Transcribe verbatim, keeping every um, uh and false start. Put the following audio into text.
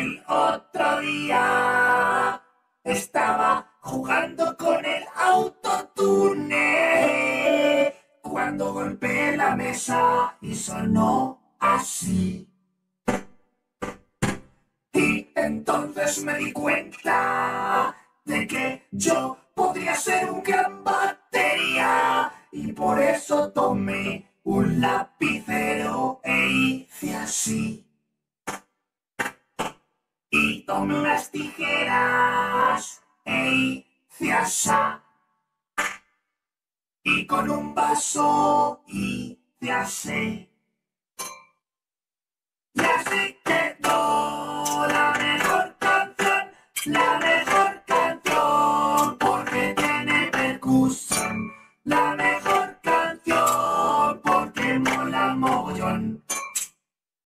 El otro día estaba jugando con el autotune cuando golpeé la mesa y sonó así. Y entonces me di cuenta de que yo podría ser un gran batería y por eso tomé un lapicero e hice así. Y tomé unas tijeras e hice así. Y con un vaso hice así.